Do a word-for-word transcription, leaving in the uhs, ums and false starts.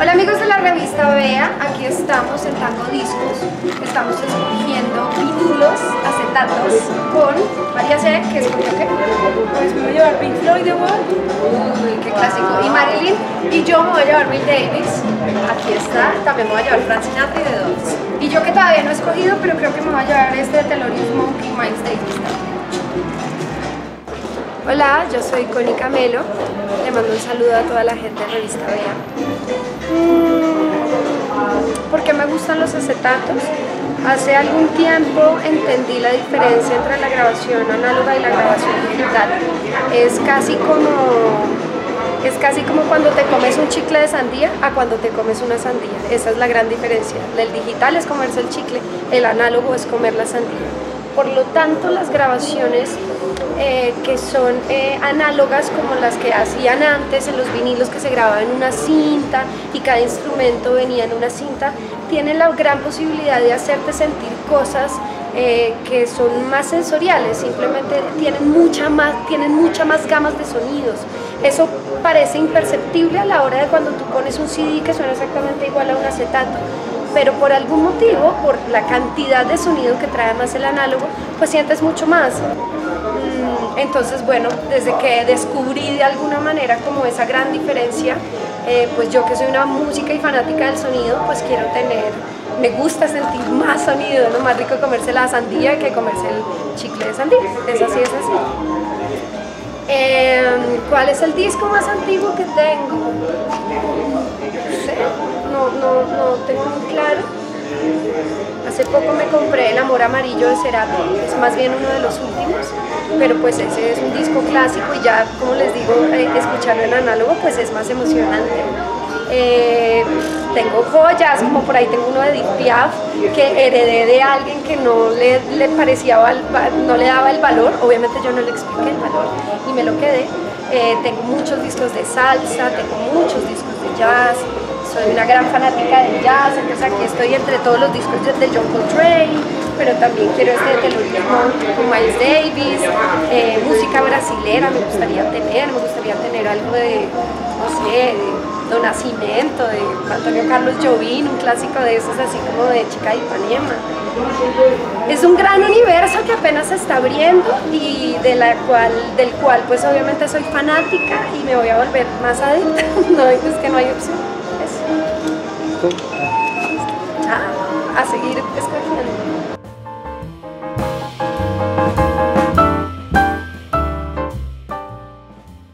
Hola amigos de la revista Vea, aquí estamos en Tango Discos, estamos escogiendo vinilos, acetatos con María C, que escogió qué. Pues me voy a llevar Pink Floyd, The Wall. Uy, qué clásico. Y Marilyn, y yo me voy a llevar Miles Davis, aquí está, también me voy a llevar Frank Sinatra y The Dolls. Y yo que todavía no he escogido, pero creo que me voy a llevar este de Thelonious Monk y Miles Davis también. Hola, yo soy Coni Camelo, le mando un saludo a toda la gente de Revista Vea. ¿Por qué me gustan los acetatos? Hace algún tiempo entendí la diferencia entre la grabación análoga y la grabación digital. Es casi como... Es casi como cuando te comes un chicle de sandía a cuando te comes una sandía. Esa es la gran diferencia. El digital es comerse el chicle, el análogo es comer la sandía. Por lo tanto, las grabaciones eh, que son eh, análogas, como las que hacían antes en los vinilos, que se grababan en una cinta y cada instrumento venía en una cinta, tienen la gran posibilidad de hacerte sentir cosas eh, que son más sensoriales, simplemente tienen mucha más, tienen mucha más gamas de sonidos. Eso parece imperceptible a la hora de cuando tú pones un C D que suena exactamente igual a un acetato, pero por algún motivo, por la cantidad de sonido que trae más el análogo, pues sientes mucho más. Entonces, bueno, desde que descubrí de alguna manera como esa gran diferencia, eh, pues yo que soy una música y fanática del sonido, pues quiero tener, me gusta sentir más sonido, ¿no? Más rico comerse la sandía que comerse el chicle de sandía, es así, es así. Eh, ¿Cuál es el disco más antiguo que tengo? No sé, no, no, no tengo muy claro. Hace poco me compré El Amor Amarillo de Serrat, es más bien uno de los últimos, pero pues ese es un disco clásico y ya, como les digo, eh, escucharlo en análogo pues es más emocionante. Eh, tengo joyas, como por ahí tengo uno de Edith Piaf que heredé de alguien que no le, le parecía, no le daba el valor, obviamente yo no le expliqué el valor y me lo quedé. Eh, tengo muchos discos de salsa, tengo muchos discos de jazz, soy una gran fanática del jazz, entonces aquí estoy entre todos los discos de John Coltrane, pero también quiero este de Thelonious Monk con Miles Davis, eh, música brasilera me gustaría tener, me gustaría tener algo de, no sé, de Nacimiento, de Antonio Carlos Jovín, un clásico de esos así como de Chica de Ipanema. Es un gran universo que apenas se está abriendo y de la cual, del cual pues obviamente soy fanática y me voy a volver más adicta, no, es que no hay opción. Eso. A, a seguir escogiendo.